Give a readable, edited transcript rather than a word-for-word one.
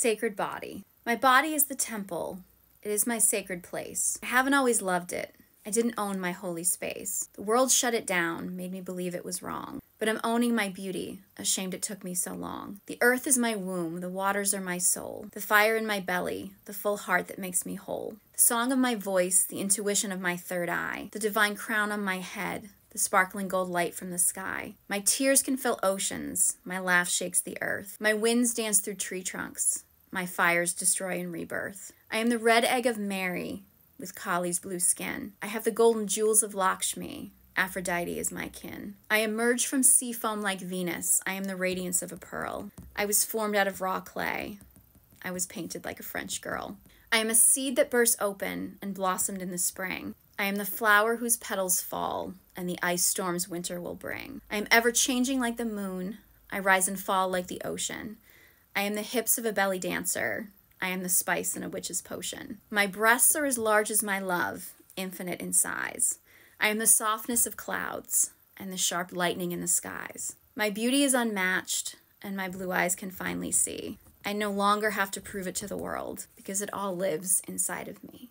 Sacred body. My body is the temple. It is my sacred place. I haven't always loved it. I didn't own my holy space. The world shut it down, made me believe it was wrong. But I'm owning my beauty, ashamed it took me so long. The earth is my womb, the waters are my soul, the fire in my belly, the full heart that makes me whole. The song of my voice, the intuition of my third eye, the divine crown on my head, the sparkling gold light from the sky. My tears can fill oceans, my laugh shakes the earth. My winds dance through tree trunks, my fires destroy and rebirth. I am the red egg of Mary, with Kali's blue skin. I have the golden jewels of Lakshmi. Aphrodite is my kin. I emerge from sea foam like Venus. I am the radiance of a pearl. I was formed out of raw clay. I was painted like a French girl. I am a seed that burst open and blossomed in the spring. I am the flower whose petals fall and the ice storms winter will bring. I am ever changing like the moon. I rise and fall like the ocean. I am the hips of a belly dancer. I am the spice in a witch's potion. My breasts are as large as my love, infinite in size. I am the softness of clouds and the sharp lightning in the skies. My beauty is unmatched and my blue eyes can finally see. I no longer have to prove it to the world because it all lives inside of me.